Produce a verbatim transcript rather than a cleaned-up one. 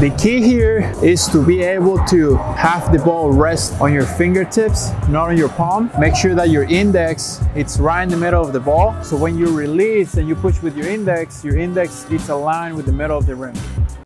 The key here is to be able to have the ball rest on your fingertips, not on your palm. Make sure that your index, it's right in the middle of the ball. So when you release and you push with your index, your index is aligned with the middle of the rim.